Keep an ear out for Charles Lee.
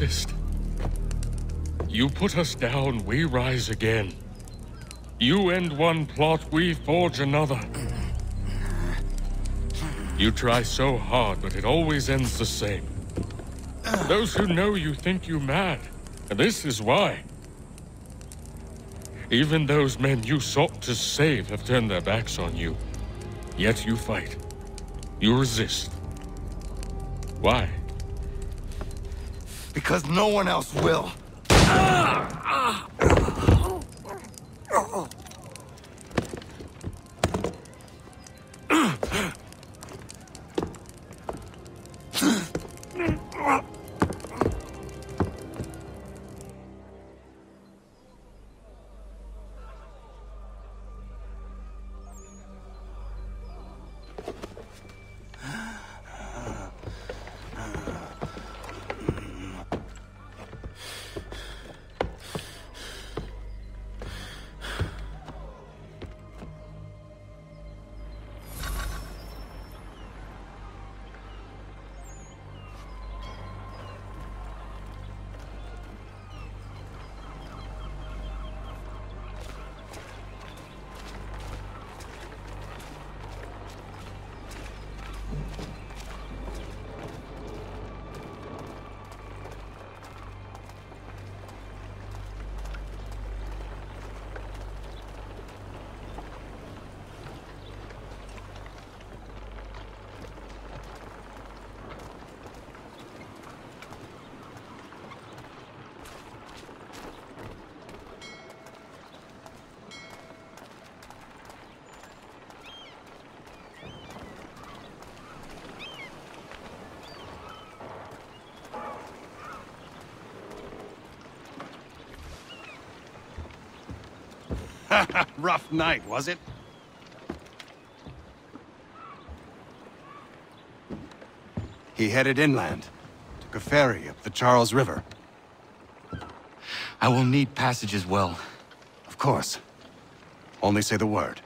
persist. You put us down, we rise again. You end one plot, we forge another. You try so hard, but it always ends the same. Those who know you think you mad, and this is why. Even those men you sought to save have turned their backs on you. Yet you fight. You resist. Why? Because no one else will. Rough night, was it? He headed inland, took a ferry up the Charles River. I will need passage as well. Of course. Only say the word.